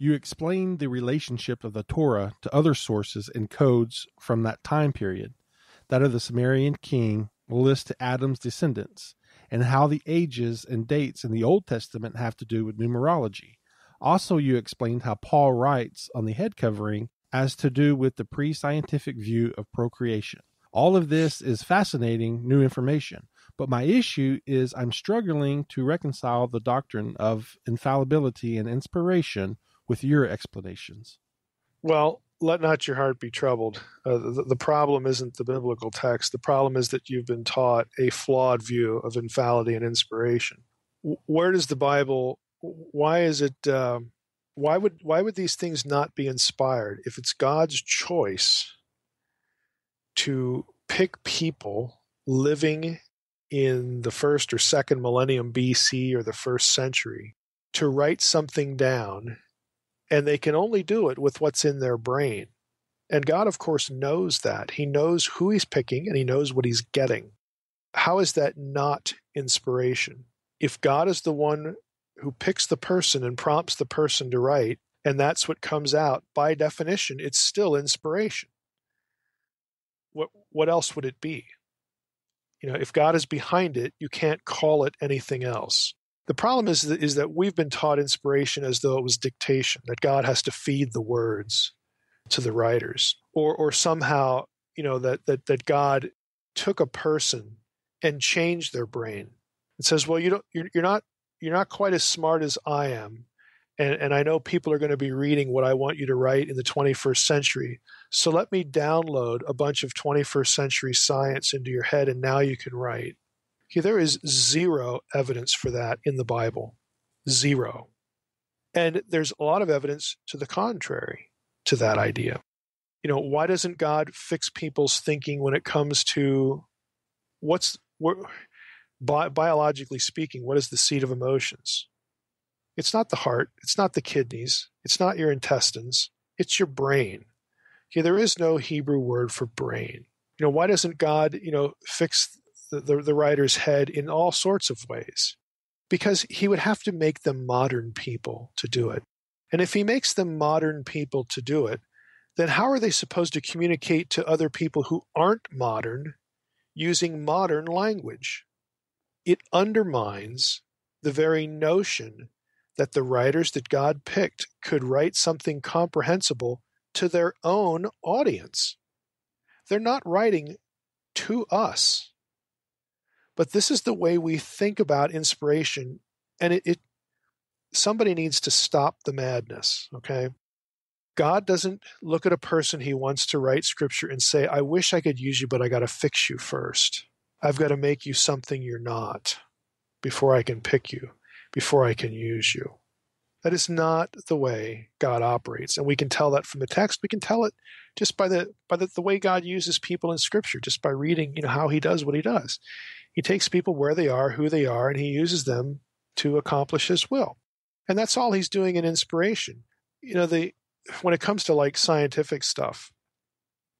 You explain the relationship of the Torah to other sources and codes from that time period, that of the Sumerian king list to Adam's descendants, and how the ages and dates in the Old Testament have to do with numerology. Also, you explained how Paul writes on the head covering as to do with the pre-scientific view of procreation. All of this is fascinating new information, but my issue is I'm struggling to reconcile the doctrine of infallibility and inspiration with your explanations. Well, let not your heart be troubled. The problem isn't the biblical text. The problem is that you've been taught a flawed view of infallibility and inspiration. Where does the Bible, why is it, why would these things not be inspired if it's God's choice to pick people living in the first or second millennium BC or the first century to write something down? And they can only do it with what's in their brain. And God, of course, knows that. He knows who he's picking and he knows what he's getting. How is that not inspiration? If God is the one who picks the person and prompts the person to write, and that's what comes out, by definition, it's still inspiration. What else would it be? You know, if God is behind it, you can't call it anything else. The problem is that we've been taught inspiration as though it was dictation, that God has to feed the words to the writers, or somehow, you know, that God took a person and changed their brain and says, well, you're not quite as smart as I am, and I know people are going to be reading what I want you to write in the 21st century, so let me download a bunch of 21st century science into your head, and now you can write. Okay, there is zero evidence for that in the Bible. Zero. And there's a lot of evidence to the contrary to that idea. You know, why doesn't God fix people's thinking when it comes to biologically speaking, what is the seat of emotions? It's not the heart. It's not the kidneys. It's not your intestines. It's your brain. Okay, there is no Hebrew word for brain. You know, why doesn't God, you know, fix the writer's head in all sorts of ways? Because he would have to make them modern people to do it. And if he makes them modern people to do it, then how are they supposed to communicate to other people who aren't modern using modern language? It undermines the very notion that the writers that God picked could write something comprehensible to their own audience. They're not writing to us. But this is the way we think about inspiration, and somebody needs to stop the madness, okay? God doesn't look at a person he wants to write scripture and say, I wish I could use you, but I got to fix you first. I've got to make you something you're not before I can pick you, before I can use you. That is not the way God operates, and we can tell that from the text. We can tell it just by the way God uses people in scripture, just by reading, you know, how he does what he does. He takes people where they are, who they are, and he uses them to accomplish his will. And that's all he's doing in inspiration. You know, when it comes to like scientific stuff,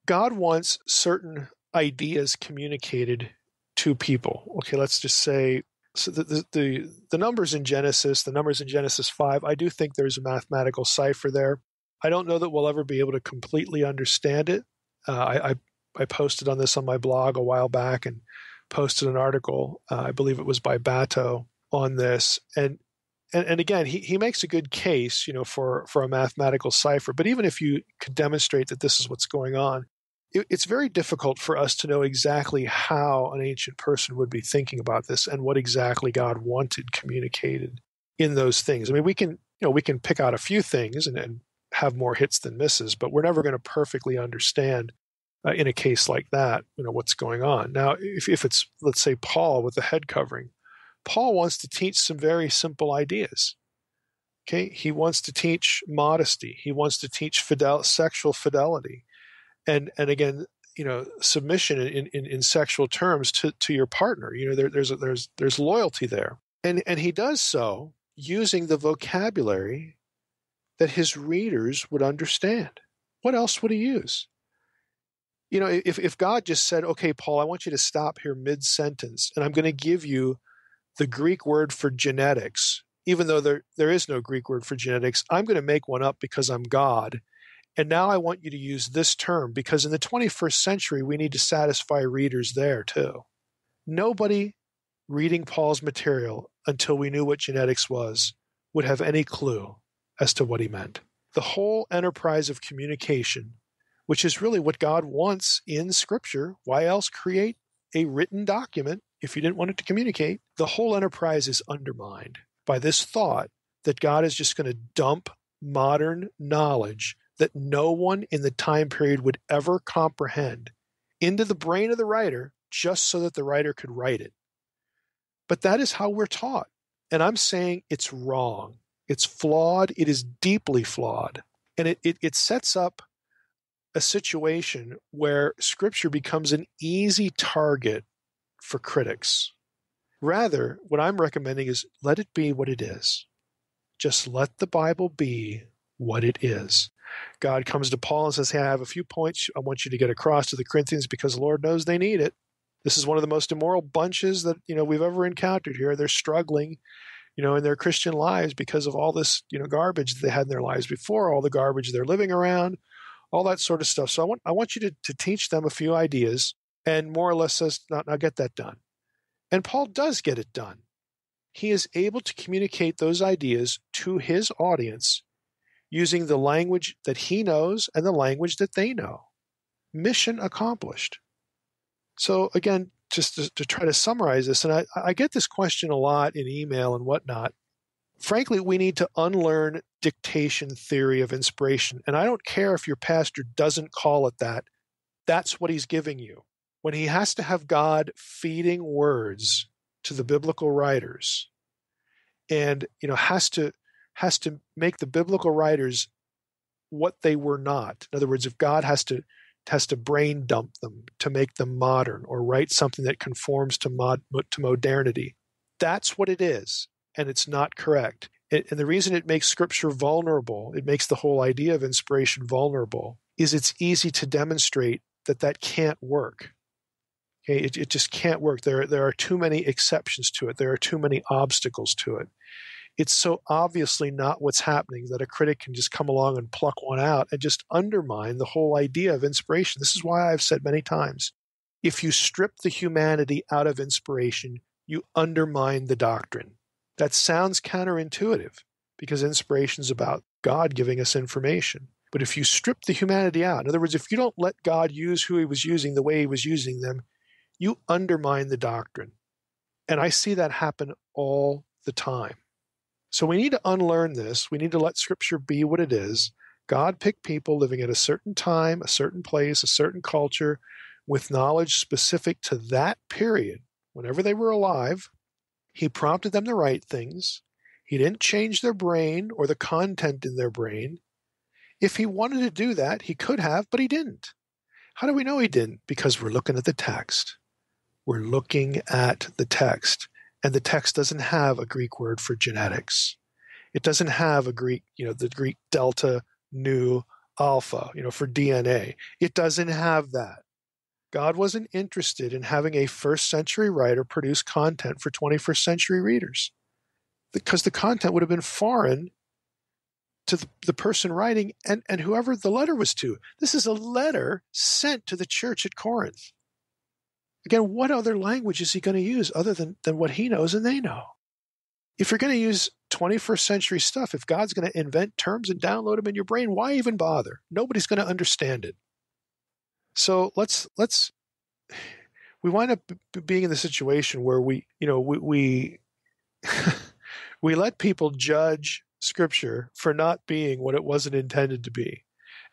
God wants certain ideas communicated to people. Okay, let's just say so the numbers in Genesis, the numbers in Genesis 5, I do think there's a mathematical cipher there. I don't know that we'll ever be able to completely understand it. I posted on this on my blog a while back and posted an article, I believe it was by Bato, on this. And again, he makes a good case, you know, for a mathematical cipher. But even if you could demonstrate that this is what's going on, it's very difficult for us to know exactly how an ancient person would be thinking about this and what exactly God wanted communicated in those things. I mean, we can pick out a few things and have more hits than misses, but we're never going to perfectly understand in a case like that, you know, what's going on. Now, if it's, let's say, Paul with the head covering, Paul wants to teach some very simple ideas. Okay, he wants to teach modesty. He wants to teach sexual fidelity, and again, you know, submission in sexual terms to your partner. You know, there's loyalty there, and he does so using the vocabulary that his readers would understand. What else would he use? You know, if God just said, okay, Paul, I want you to stop here mid-sentence, and I'm going to give you the Greek word for genetics even though there is no Greek word for genetics, I'm going to make one up because I'm God. And now I want you to use this term, because in the 21st century, we need to satisfy readers there too. Nobody reading Paul's material until we knew what genetics was would have any clue as to what he meant. The whole enterprise of communication, which is really what God wants in Scripture, why else create a written document if you didn't want it to communicate? The whole enterprise is undermined by this thought that God is just going to dump modern knowledge that no one in the time period would ever comprehend into the brain of the writer just so that the writer could write it. But that is how we're taught. And I'm saying it's wrong. It's flawed. It is deeply flawed. And it sets up a situation where Scripture becomes an easy target for critics. Rather, what I'm recommending is let it be what it is. Just let the Bible be what it is. God comes to Paul and says, hey, I have a few points I want you to get across to the Corinthians because the Lord knows they need it. This is one of the most immoral bunches that, we've ever encountered here. They're struggling, in their Christian lives because of all this, garbage that they had in their lives before, all the garbage they're living around, all that sort of stuff. So I want you to teach them a few ideas and more or less says, now get that done. And Paul does get it done. He is able to communicate those ideas to his audience using the language that he knows and the language that they know. Mission accomplished. So again, just to try to summarize this, and I get this question a lot in email and whatnot. Frankly, we need to unlearn dictation theory of inspiration. And I don't care if your pastor doesn't call it that. That's what he's giving you. When he has to have God feeding words to the biblical writers and has to make the biblical writers what they were not. In other words, if God has to brain dump them to make them modern or write something that conforms to modernity, that's what it is, and it's not correct. And the reason it makes Scripture vulnerable, it makes the whole idea of inspiration vulnerable, is it's easy to demonstrate that can't work. Okay, it just can't work. There are too many exceptions to it. There are too many obstacles to it. It's so obviously not what's happening that a critic can just come along and pluck one out and just undermine the whole idea of inspiration. This is why I've said many times, if you strip the humanity out of inspiration, you undermine the doctrine. That sounds counterintuitive because inspiration is about God giving us information. But if you strip the humanity out, in other words, if you don't let God use who he was using the way he was using them, you undermine the doctrine. And I see that happen all the time. So we need to unlearn this. We need to let Scripture be what it is. God picked people living at a certain time, a certain place, a certain culture, with knowledge specific to that period. Whenever they were alive, he prompted them to write things. He didn't change their brain or the content in their brain. If he wanted to do that, he could have, but he didn't. How do we know he didn't? Because we're looking at the text. We're looking at the text. And the text doesn't have a Greek word for genetics. It doesn't have a Greek, the Greek delta, nu, alpha, for DNA. It doesn't have that. God wasn't interested in having a first century writer produce content for 21st century readers because the content would have been foreign to the person writing and whoever the letter was to. This is a letter sent to the church at Corinth. Again, what other language is he going to use other than what he knows and they know? If you're going to use 21st century stuff, if God's going to invent terms and download them in your brain, why even bother? Nobody's going to understand it. So we wind up being in the situation where we let people judge Scripture for not being what it wasn't intended to be.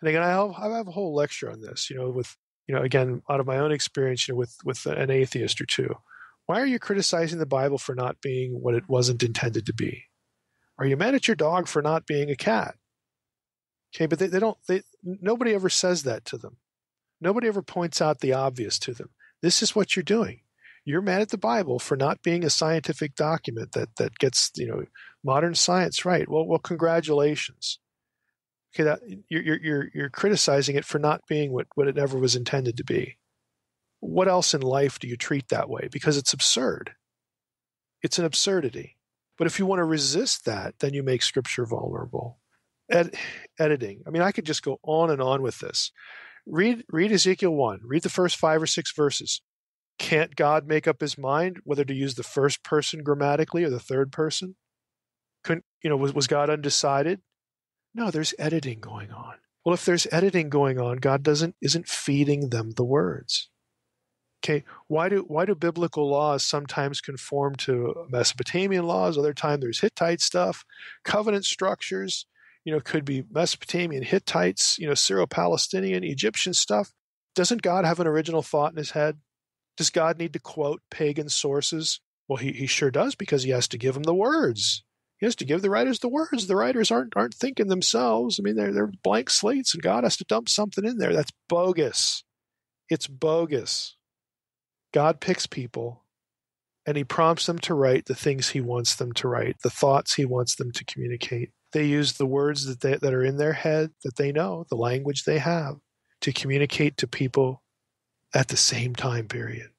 And again, I have a whole lecture on this, again, out of my own experience, with an atheist or two. Why are you criticizing the Bible for not being what it wasn't intended to be? Are you mad at your dog for not being a cat? Okay, but nobody ever says that to them. Nobody ever points out the obvious to them. This is what you're doing. You're mad at the Bible for not being a scientific document that gets, modern science right. Well, congratulations. Okay, that you're criticizing it for not being what it ever was intended to be. What else in life do you treat that way? Because it's absurd. It's an absurdity. But if you want to resist that, then you make Scripture vulnerable. Editing. I mean, I could just go on and on with this. Read Ezekiel 1. Read the first 5 or 6 verses. Can't God make up his mind whether to use the first person grammatically or the third person? Couldn't, was God undecided? No, there's editing going on. Well, if there's editing going on, God isn't feeding them the words. Okay, why do biblical laws sometimes conform to Mesopotamian laws? Other time there's Hittite stuff, covenant structures. Could be Mesopotamian, Hittites, Syro-Palestinian, Egyptian stuff. Doesn't God have an original thought in his head? Does God need to quote pagan sources? Well, he sure does, because he has to give them the words. He has to give the writers the words. The writers aren't thinking themselves. I mean, they're blank slates, and God has to dump something in there. That's bogus. It's bogus. God picks people, and he prompts them to write the things he wants them to write, the thoughts he wants them to communicate. They use the words that are in their head, that they know, the language they have, to communicate to people at the same time period.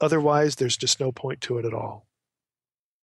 Otherwise, there's just no point to it at all.